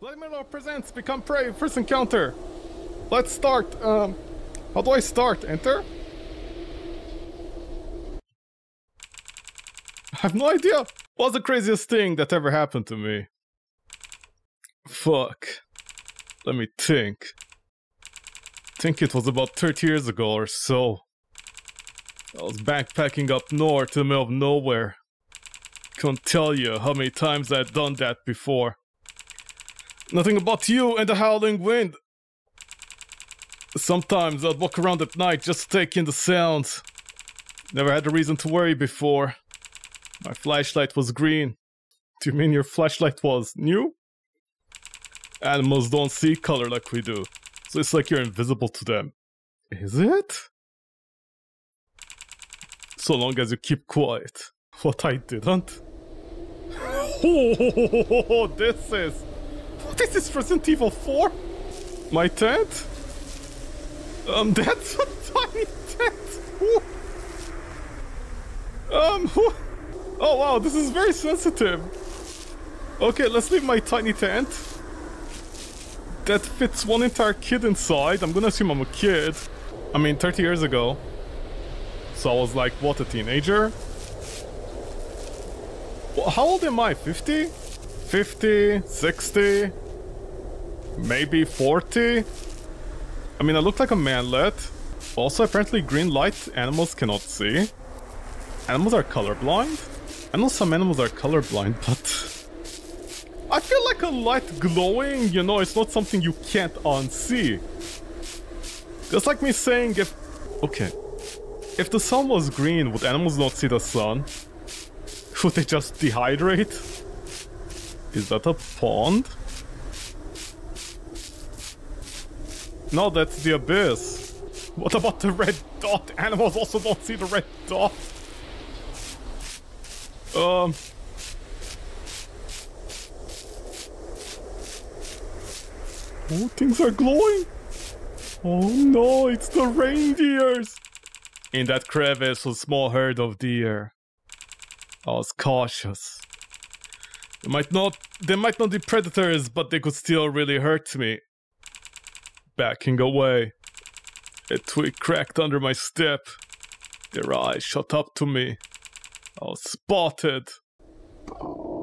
Vladimerelhore presents Become Prey First Encounter. Let's start. How do I start? Enter? I have no idea. What's the craziest thing that ever happened to me? Fuck. Let me think. I think it was about 30 years ago or so. I was backpacking up north in the middle of nowhere. Can't tell you how many times I'd done that before. Nothing about you and the howling wind. Sometimes I'd walk around at night just taking the sounds. Never had a reason to worry before. My flashlight was green. Do you mean your flashlight was new? Animals don't see color like we do, so it's like you're invisible to them. Is it? So long as you keep quiet. What I didn't. Oh, this is... This is Resident Evil 4? My tent? That's a tiny tent! Ooh. Oh wow, this is very sensitive. Okay, let's leave my tiny tent. That fits one entire kid inside. I'm gonna assume I'm a kid. I mean, 30 years ago. So I was like, what, a teenager? How old am I? 50? 50? 60? Maybe 40? I mean, I look like a manlet. Also, apparently green light animals cannot see. Animals are colorblind? I know some animals are colorblind, but... I feel like a light glowing, you know, it's not something you can't unsee. Just like me saying if... Okay. If the sun was green, would animals not see the sun? Would they just dehydrate? Is that a pond? No, that's the abyss. What about the red dot? Animals also don't see the red dot. Oh, things are glowing. Oh no, it's the reindeers. In that crevice was a small herd of deer. I was cautious. They might not be predators, but they could still really hurt me. Backing away. A twig cracked under my step. Their eyes shot up to me. I was spotted. Oh.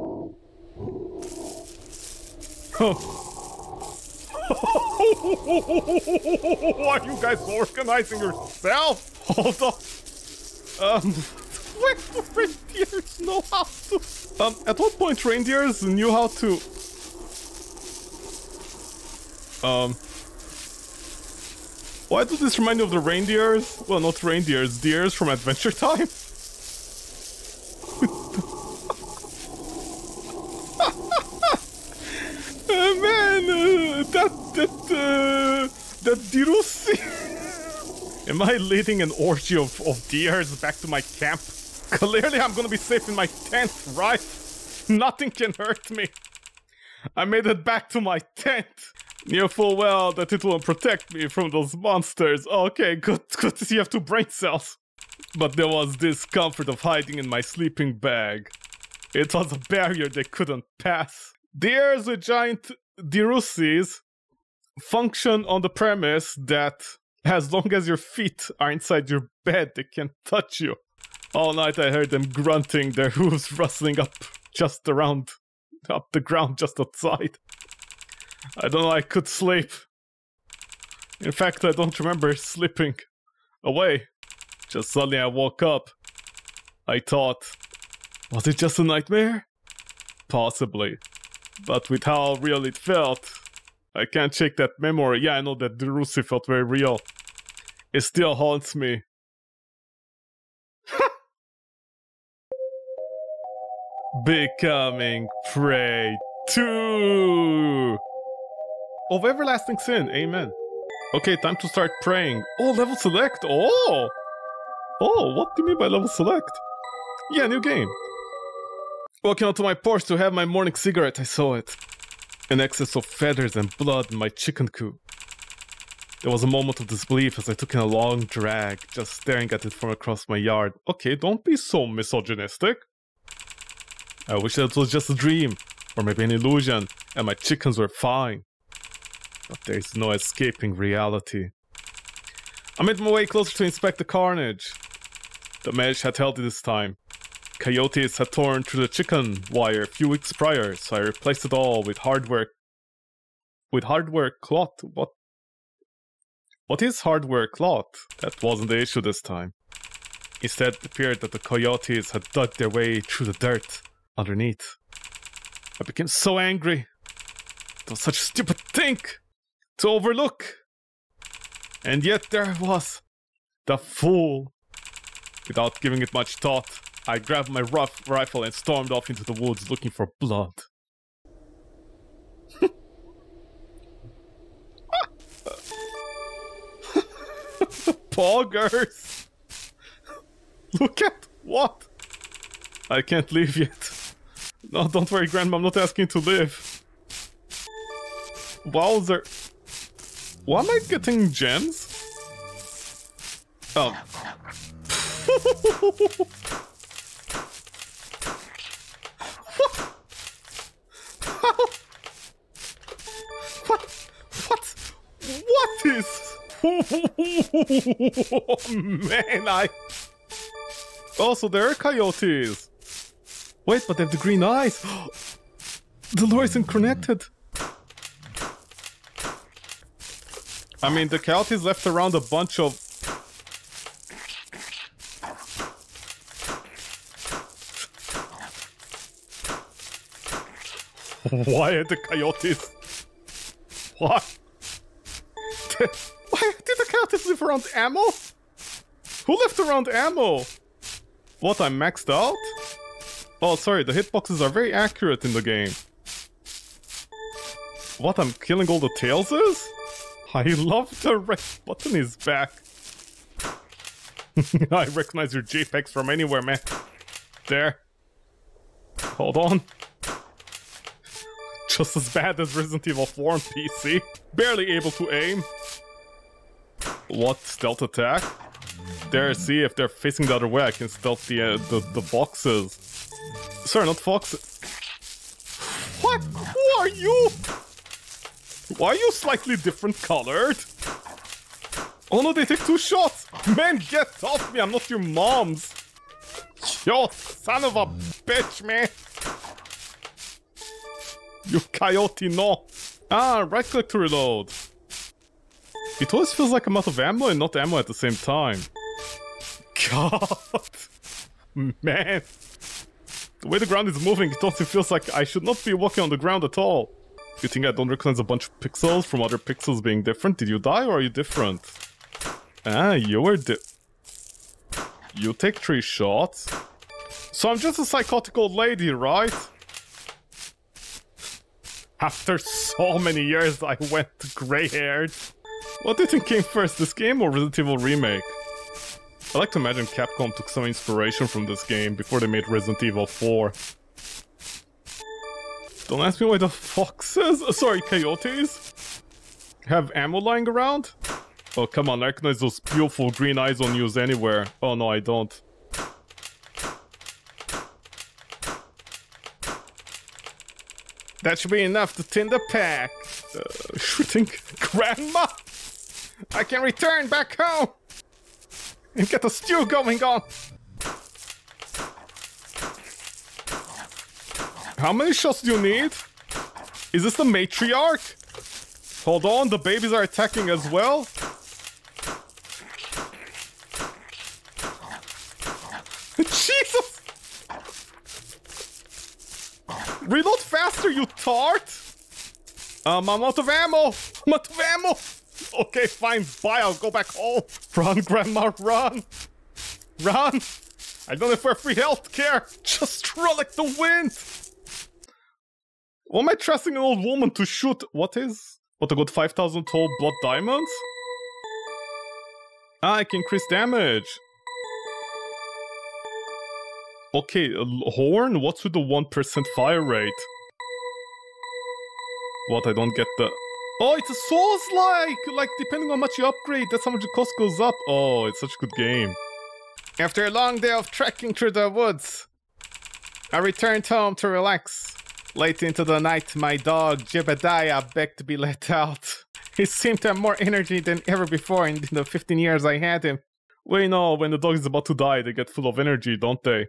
Are you guys organizing yourself? Hold on. Where do reindeers know how to? At what point reindeers knew how to? Why does this remind you of the reindeers? Well, not reindeers, deers from Adventure Time. That Dirusi. Am I leading an orgy of deers back to my camp? Clearly I'm gonna be safe in my tent, right? Nothing can hurt me. I made it back to my tent. Knew full well that it won't protect me from those monsters. Okay, good to see you have 2 brain cells. But there was this comfort of hiding in my sleeping bag. It was a barrier they couldn't pass. Deers with giant dirusis function on the premise that as long as your feet are inside your bed, they can't touch you. All night I heard them grunting, their hooves rustling up the ground just outside. I don't know, I could sleep. In fact, I don't remember slipping away. Just suddenly I woke up. I thought, was it just a nightmare? Possibly. But with how real it felt, I can't shake that memory. Yeah, I know that Dirusi felt very real. It still haunts me. Becoming Prey 2 of everlasting sin, amen. Okay, time to start praying. Oh, level select. Oh, what do you mean by level select? Yeah, new game. Walking onto my porch to have my morning cigarette, I saw it. An excess of feathers and blood in my chicken coop. There was a moment of disbelief as I took in a long drag, just staring at it from across my yard. Okay, don't be so misogynistic. I wish that was just a dream, or maybe an illusion, and my chickens were fine. But there is no escaping reality. I made my way closer to inspect the carnage. The mesh had held it this time. Coyotes had torn through the chicken wire a few weeks prior, so I replaced it all with hardware. With hardware cloth? What? What is hardware cloth? That wasn't the issue this time. Instead, it appeared that the coyotes had dug their way through the dirt underneath. I became so angry. It was such a stupid thing to overlook. And yet there was the fool. Without giving it much thought, I grabbed my rifle and stormed off into the woods looking for blood. Poggers! Look at what? I can't leave yet. No, don't worry, Grandma, I'm not asking to live. Wowzer. Why am I getting gems? Oh. What is... Oh, man, I... Also, there are coyotes. Wait, but they have the green eyes. The lure isn't connected. I mean, the coyotes left around a bunch of... Why are the coyotes? Why? Why did the coyotes leave around ammo? Who left around ammo? What, I'm maxed out? Oh, sorry, the hitboxes are very accurate in the game. What, I'm killing all the tailses? I love the red button is back. I recognize your JPEGs from anywhere, man. There. Hold on. Just as bad as Resident Evil 4 on PC. Barely able to aim. What? Stealth attack? There, see, if they're facing the other way, I can stealth the boxes. Sorry, not foxes. What? Who are you? Why are you slightly different colored? Oh no, they take two shots! Man, get off me, I'm not your mom's! Yo, son of a bitch, man! You coyote, no! Ah, right click to reload. It always feels like I'm out of ammo and not ammo at the same time. God! Man! The way the ground is moving, it also feels like I should not be walking on the ground at all. You think I don't recognize a bunch of pixels from other pixels being different? Did you die or are you different? Ah, you were You take 3 shots. So I'm just a psychotic old lady, right? After so many years, I went grey-haired. What do you think came first, this game or Resident Evil Remake? I like to imagine Capcom took some inspiration from this game before they made Resident Evil 4. Don't ask me why the foxes, sorry, coyotes, have ammo lying around? Oh, come on, I recognize those beautiful green eyes on you anywhere. Oh, no, I don't. That should be enough to thin the pack. Shooting Grandma? I can return back home and get a stew going on. How many shots do you need? Is this the matriarch? Hold on, the babies are attacking as well. Jesus! Reload faster, you tart! I'm out of ammo! I'm out of ammo! Okay, fine, bye, I'll go back home. Run, Grandma, run! Run! I don't have free healthcare! Just roll like the wind! Why am I trusting an old woman to shoot? What is? What, a good 5,000 whole blood diamonds? Ah, I can increase damage. Okay, horn? What's with the 1% fire rate? What, I don't get the... Oh, it's a Souls-like! Like, depending on how much you upgrade, that's how much the cost goes up. Oh, it's such a good game. After a long day of trekking through the woods, I returned home to relax. Late into the night, my dog Jebediah begged to be let out. He seemed to have more energy than ever before in the 15 years I had him. We know when the dog is about to die, they get full of energy, don't they?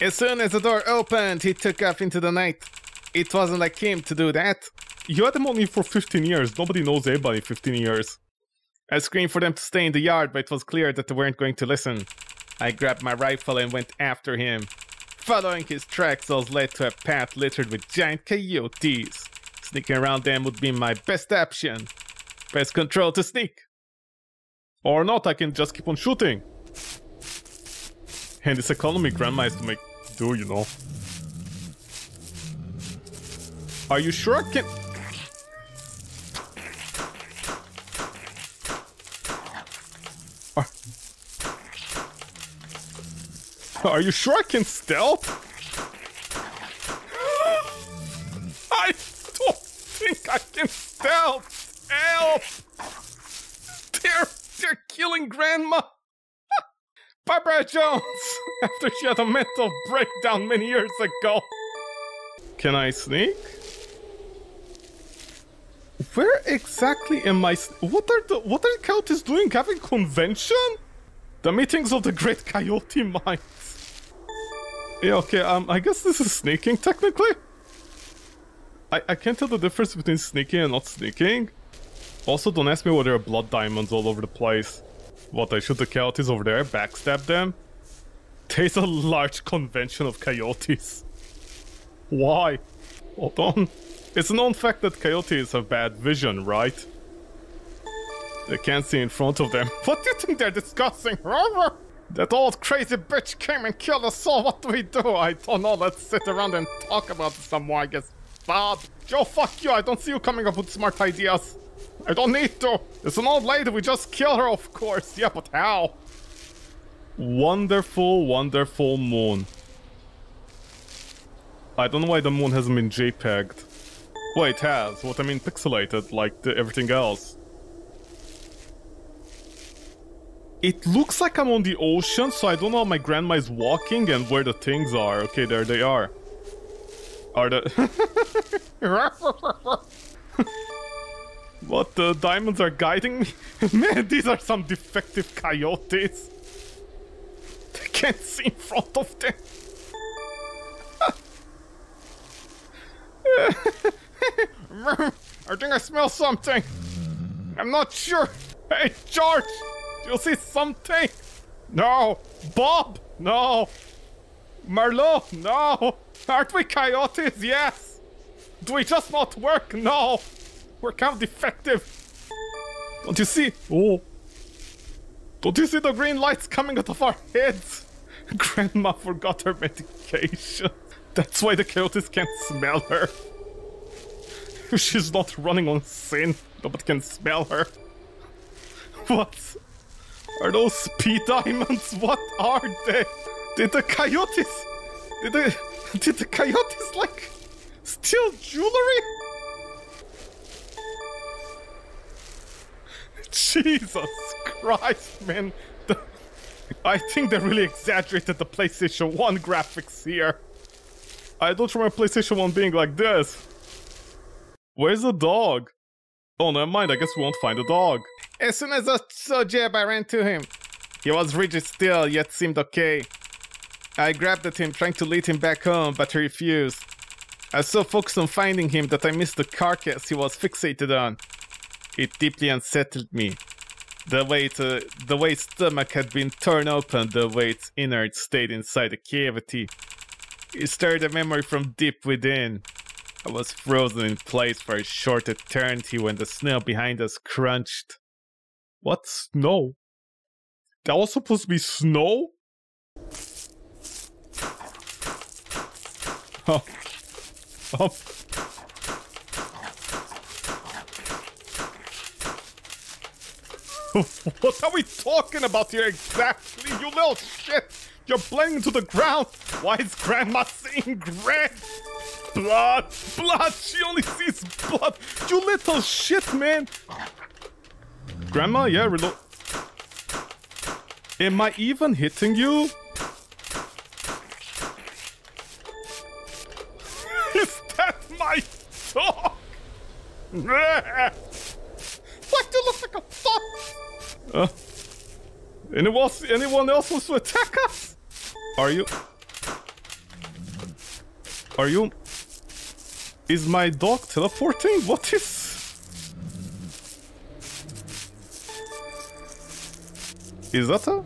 As soon as the door opened, he took off into the night. It wasn't like him to do that. You had him only for 15 years. Nobody knows anybody in 15 years. I screamed for them to stay in the yard, but it was clear that they weren't going to listen. I grabbed my rifle and went after him. Following his tracks, those led to a path littered with giant coyotes. Sneaking around them would be my best option. Press control to sneak. Or not, I can just keep on shooting. And this economy grandma has to make do, you know. Are you sure I can... Are you sure I can stealth? I don't think I can stealth! Help! They're killing grandma! Barbara Jones! After she had a mental breakdown many years ago. Can I sneak? Where exactly am I? What are the coyotes doing? Having convention? The meetings of the Great Coyote Mind. Yeah, okay, I guess this is sneaking, technically. I can't tell the difference between sneaking and not sneaking. Also, don't ask me why there are blood diamonds all over the place. What, I shoot the coyotes over there, backstab them? There's a large convention of coyotes. Why? Hold on. It's a known fact that coyotes have bad vision, right? They can't see in front of them. What do you think they're discussing? That old crazy bitch came and killed us all, what do we do? I don't know, let's sit around and talk about it some more, I guess. Bob, Joe, fuck you, I don't see you coming up with smart ideas. I don't need to. It's an old lady, we just kill her, of course. Yeah, but how? Wonderful, wonderful moon. I don't know why the moon hasn't been JPEG'd. Well, it has, what I mean pixelated, like everything else. It looks like I'm on the ocean, so I don't know how my grandma is walking and where the things are. Okay, there they are. Are the... What, the diamonds are guiding me? Man, these are some defective coyotes. They can't see in front of them. I think I smell something. I'm not sure. Hey, George! You'll see something! No! Bob! No! Merlot! No! Aren't we coyotes? Yes! Do we just not work? No! We're kind of defective! Don't you see? Oh! Don't you see the green lights coming out of our heads? Grandma forgot her medication. That's why the coyotes can't smell her. She's not running on sin, but can smell her. What? Are those speed diamonds? What are they? Did the coyotes like steal jewelry? Jesus Christ, man. I think they really exaggerated the PlayStation 1 graphics here. I don't remember PlayStation 1 being like this. Where's the dog? Oh, never mind, I guess we won't find the dog. As soon as I saw Jeb, I ran to him. He was rigid still, yet seemed okay. I grabbed at him, trying to lead him back home, but he refused. I was so focused on finding him that I missed the carcass he was fixated on. It deeply unsettled me. The way its stomach had been torn open, the way its innards stayed inside the cavity. It stirred a memory from deep within. I was frozen in place for a short eternity when the snow behind us crunched. What snow? That was supposed to be snow? Oh. Oh. What are we talking about here exactly? You little shit! You're playing into the ground! Why is grandma seeing red? Blood! Blood! She only sees blood! You little shit, man! Grandma, yeah, reload. Am I even hitting you? Is that Like, they look like a fuck. Anyone else wants to attack us? Are you? Is my dog teleporting? What is? Is that a?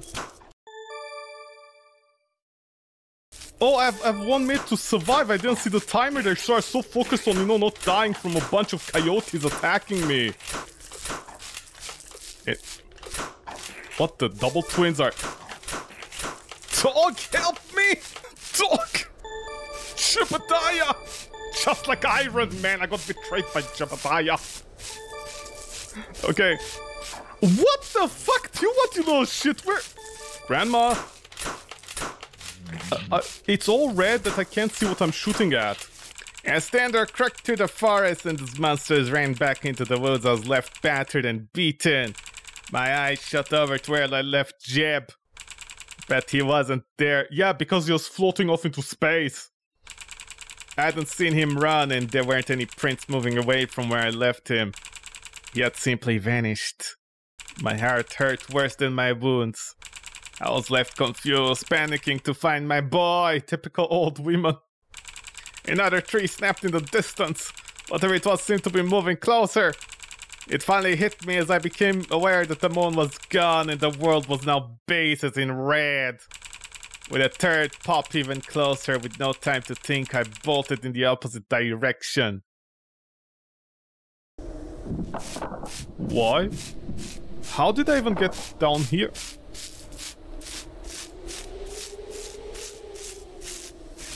Oh, I've 1 minute to survive. I didn't see the timer there, so I was so focused on, you know, not dying from a bunch of coyotes attacking me. What the double twins are? Dog, help me! Dog! Jebediah! Just like Iron Man, I got betrayed by Jebediah. Okay. What the fuck do you want, you little shit? Where? Grandma? It's all red that I can't see what I'm shooting at. A standard cracked through the forest and these monsters ran back into the woods. I was left battered and beaten. My eyes shut over to where I left Jeb. Bet he wasn't there. Yeah, because he was floating off into space. I hadn't seen him run and there weren't any prints moving away from where I left him. He had simply vanished. My heart hurt worse than my wounds. I was left confused, panicking to find my boy. Typical old women. Another tree snapped in the distance. Whatever it was seemed to be moving closer. It finally hit me as I became aware that the moon was gone and the world was now bathed in red. With a third pop even closer, with no time to think, I bolted in the opposite direction. Why? How did I even get down here?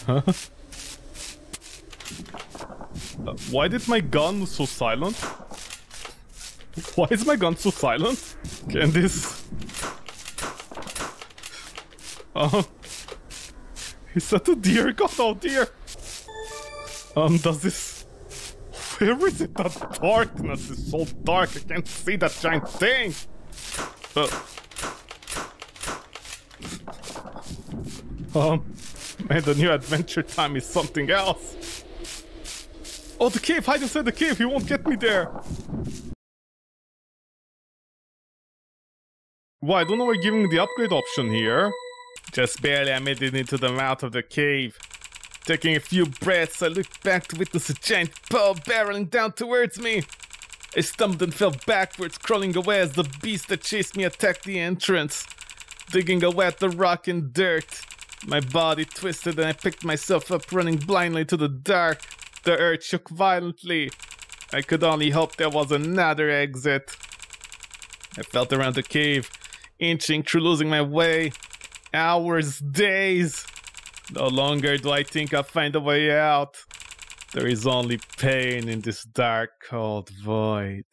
Huh? Why did my gun so silent? Why is my gun so silent? Can this... Oh. Is that a deer? God, oh dear! Does this... Where is it? That darkness is so dark, I can't see that giant thing! Man, the new Adventure Time is something else! Oh, the cave! Hide inside the cave! He won't get me there! Well, I don't know why we're giving the upgrade option here. Just barely I made it into the mouth of the cave. Taking a few breaths, I looked back to witness a giant bow barreling down towards me. I stumbled and fell backwards, crawling away as the beast that chased me attacked the entrance, digging away at the rock and dirt. My body twisted and I picked myself up, running blindly to the dark. The earth shook violently. I could only hope there was another exit. I felt around the cave, inching through, losing my way. Hours, days. No longer do I think I'll find a way out. There is only pain in this dark, cold void.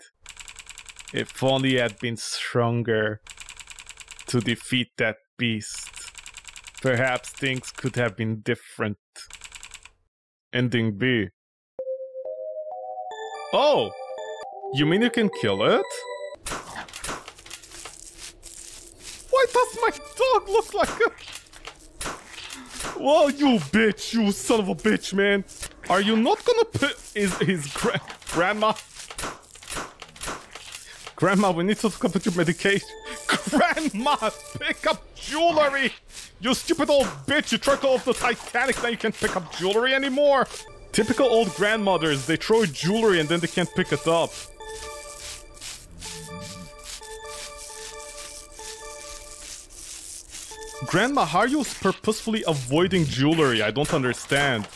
If only I had been stronger to defeat that beast. Perhaps things could have been different. Ending B. Oh! You mean you can kill it? Why does my dog look like a... Whoa, you bitch, you son of a bitch, man. Are you not gonna put his grandma? Grandma, we need to pick up your medication. Grandma, pick up jewelry! You stupid old bitch, you tried to off the Titanic, now you can't pick up jewelry anymore. Typical old grandmothers, they throw jewelry and then they can't pick it up. Grandma, how are you purposefully avoiding jewelry? I don't understand.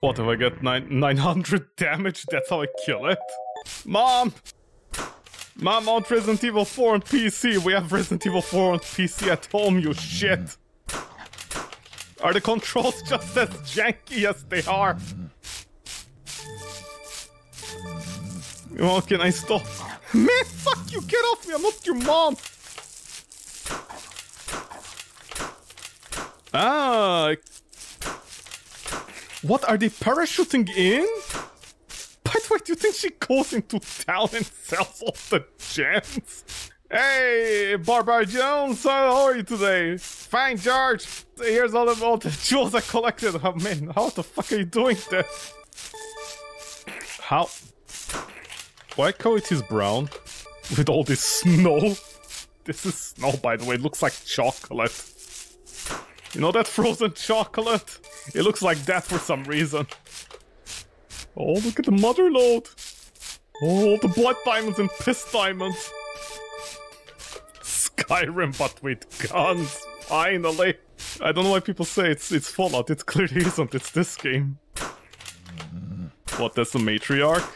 What if I get 900 damage? That's how I kill it? Mom! Mom, on Resident Evil 4 on PC. We have Resident Evil 4 on PC at home, you shit. Are the controls just as janky as they are? Oh, can I stop? Man, fuck you! Get off me! I'm not your mom! Ah! What, are they parachuting in? By the way, do you think she goes into town and sells all the gems? Hey, Barbara Jones, how are you today? Fine, George. Here's all the jewels I collected. Oh man, how the fuck are you doing this? How? Why Coit is brown? With all this snow? This is snow, by the way. It looks like chocolate. You know that frozen chocolate? It looks like that for some reason. Oh, look at the mother load. Oh, the blood diamonds and piss diamonds. Skyrim, but with guns. Finally. I don't know why people say it's Fallout. It clearly isn't. It's this game. What, that's the matriarch?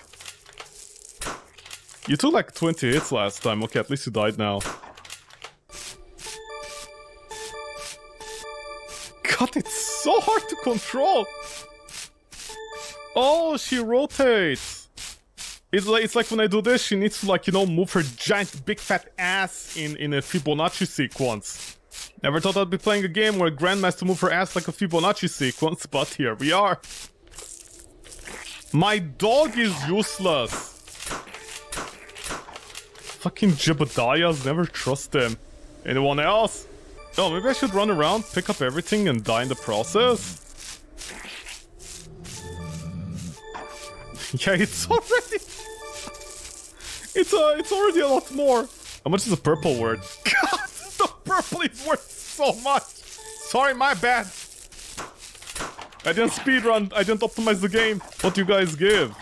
You took like 20 hits last time. Okay, at least you died now. God, it's so hard to control. Oh, she rotates. It's like when I do this, she needs to, like, you know, move her giant big fat ass in a Fibonacci sequence. Never thought I'd be playing a game where a grandmaster move her ass like a Fibonacci sequence, but here we are. My dog is useless. Fucking Jebediahs, never trust them. Anyone else? Oh, maybe I should run around, pick up everything, and die in the process? Yeah, it's already a lot more. How much is the purple worth? God, the purple is worth so much. Sorry, my bad. I didn't speedrun. I didn't optimize the game. What do you guys give?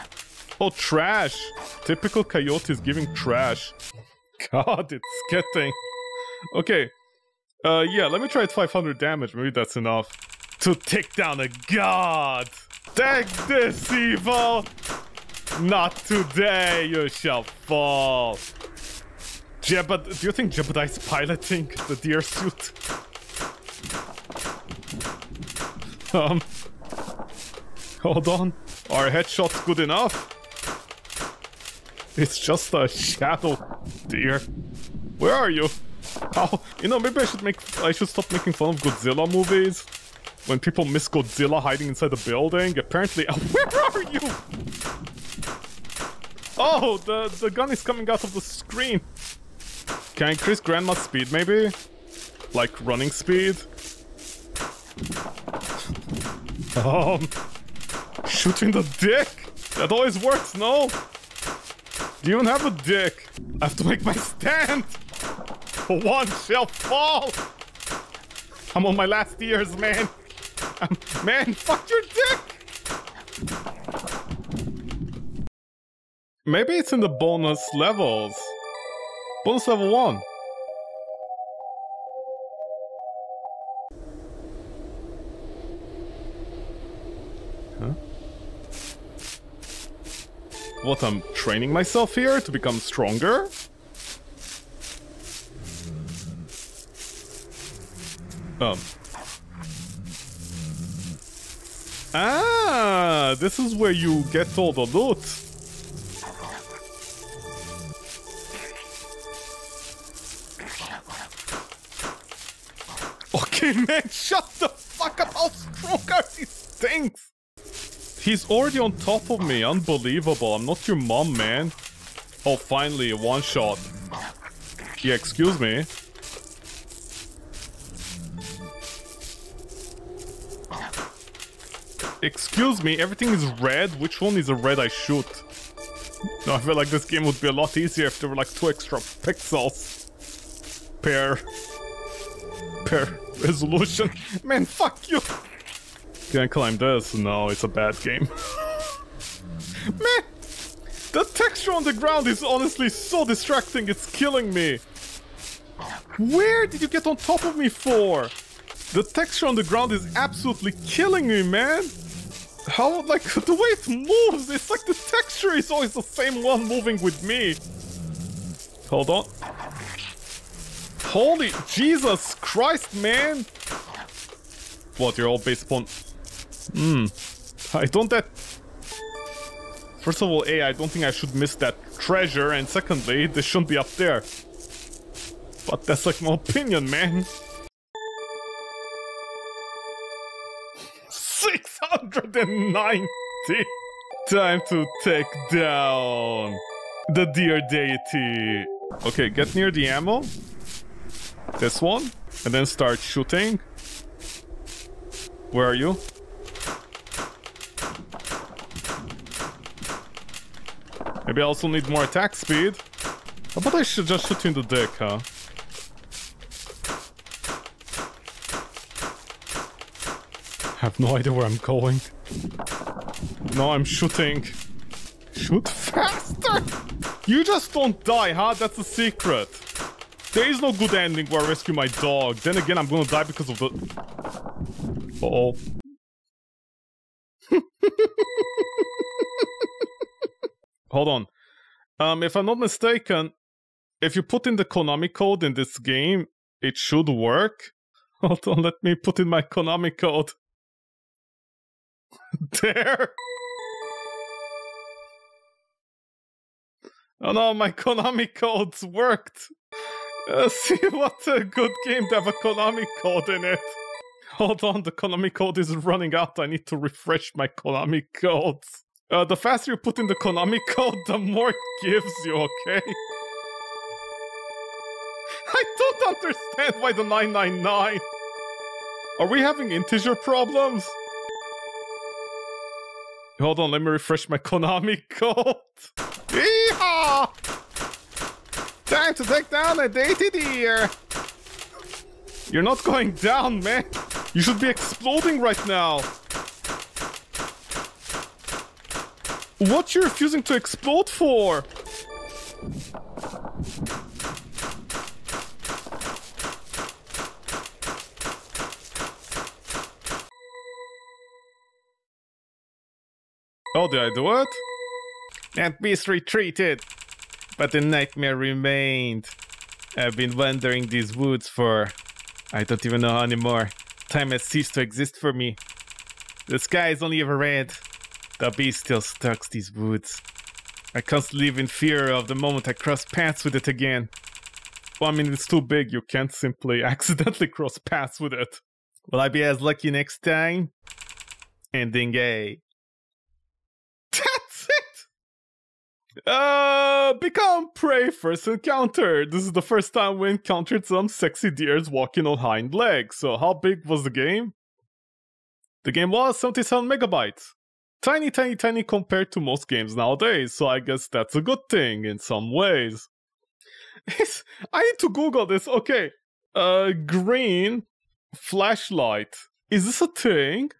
Oh, trash. Typical coyote is giving trash. God, it's getting... Okay. Yeah, let me try it 500 damage. Maybe that's enough to take down a god. Take this, evil! Not today, you shall fall. Jebediah, do you think Jebediah's piloting the deer suit? Hold on. Are headshots good enough? It's just a shadow deer. Where are you? Oh, you know, maybe I should stop making fun of Godzilla movies. When people miss Godzilla hiding inside the building, apparently... Where are you? Oh, the gun is coming out of the screen. Can I increase grandma's speed, maybe? Like, running speed? Shoot in the dick? That always works, no? Do you even have a dick? I have to make my stand! One shall fall! I'm on my last years, man! Man, fuck your dick! Maybe it's in the bonus levels. Bonus level 1. Huh? What, I'm training myself here to become stronger? Ah, this is where you get all the loot. Okay, man, shut the fuck up. How strong are these things? He's already on top of me. Unbelievable. I'm not your mom, man. Oh, finally, one shot. Yeah, excuse me. Excuse me, everything is red. Which one is a red I shoot? No, I feel like this game would be a lot easier if there were like 2 extra pixels per resolution. Man, fuck you! Can I climb this? No, it's a bad game. Man, the texture on the ground is honestly so distracting, it's killing me. Where did you get on top of me for? The texture on the ground is absolutely killing me, man! How, like, the way it moves, it's like the texture is always the same one moving with me. Hold on. Holy Jesus Christ, man! What, you're all base spawn? I don't that... First of all, A, I don't think I should miss that treasure, and secondly, this shouldn't be up there. But that's like my opinion, man. 690! Time to take down the deer deity. Okay, get near the ammo. This one. And then start shooting. Where are you? Maybe I also need more attack speed. How about I should just shoot you in the dick, huh? I have no idea where I'm going. No, I'm shooting. Shoot faster! You just don't die, huh? That's the secret. There is no good ending where I rescue my dog. Then again, I'm gonna die because of the... Uh-oh. Hold on. If I'm not mistaken, if you put in the Konami code in this game, it should work. Hold on, let me put in my Konami code. There! Oh no, my Konami codes worked! See, what a good game to have a Konami code in it! Hold on, the Konami code is running out, I need to refresh my Konami codes. The faster you put in the Konami code, the more it gives you, okay? I don't understand why the 999! Are we having integer problems? Hold on, let me refresh my Konami code. Yeehaw! Time to take down a dated ear. You're not going down, man. You should be exploding right now. What you're refusing to explode for? Oh, did I do it? That beast retreated, but the nightmare remained. I've been wandering these woods for... I don't even know how anymore. Time has ceased to exist for me. The sky is only ever red. The beast still stalks these woods. I constantly live in fear of the moment I cross paths with it again. Well, I mean, it's too big. You can't simply accidentally cross paths with it. Will I be as lucky next time? Ending A. Become prey first encounter. This is the first time we encountered some sexy deers walking on hind legs. So how big was the game? The game was 77 megabytes. Tiny, tiny, tiny compared to most games nowadays. So I guess that's a good thing in some ways. I need to Google this. Okay. Green flashlight. Is this a thing?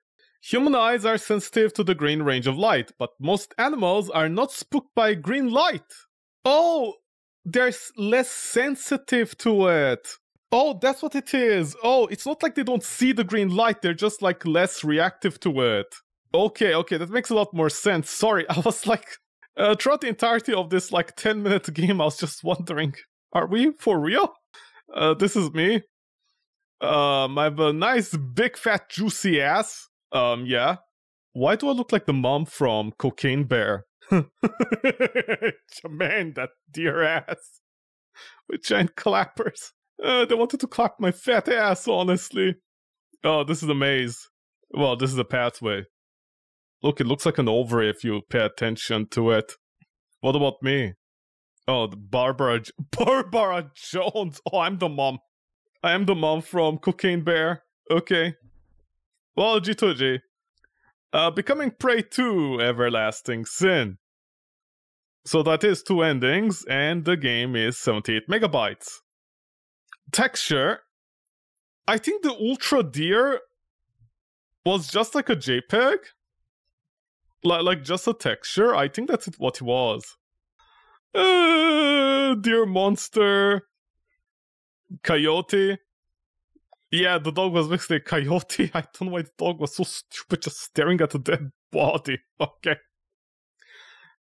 Human eyes are sensitive to the green range of light, but most animals are not spooked by green light. Oh, they're less sensitive to it. Oh, that's what it is. Oh, it's not like they don't see the green light, they're just like less reactive to it. Okay, okay, that makes a lot more sense. Sorry, I was like, throughout the entirety of this like 10-minute game, I was just wondering, are we for real? This is me. I have a nice big fat juicy ass. Yeah. Why do I look like the mom from Cocaine Bear? Man, that dear ass. With giant clappers. They wanted to clap my fat ass, honestly. Oh, this is a maze. Well, this is a pathway. Look, it looks like an ovary if you pay attention to it. What about me? Oh, Barbara Jones. Oh, I'm the mom. I am the mom from Cocaine Bear. Okay. Well, G2G. Becoming prey to everlasting sin. So that is 2 endings, and the game is 78 megabytes. Texture. I think the Ultra Deer was just like a JPEG. Like just a texture. I think that's what it was. Deer monster. Coyote. Yeah, the dog was basically a coyote. I don't know why the dog was so stupid, just staring at a dead body. Okay.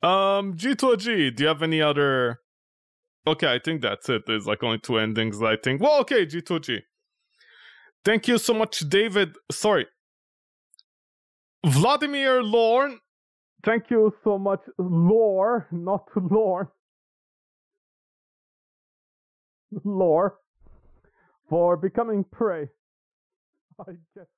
G2G, do you have any other... Okay, I think that's it. There's like only 2 endings, I think. Well, okay, G2G. Thank you so much, David. Sorry. Vladimerelhore. Thank you so much. Lore, not Lorne. Lore. For becoming prey, I guess.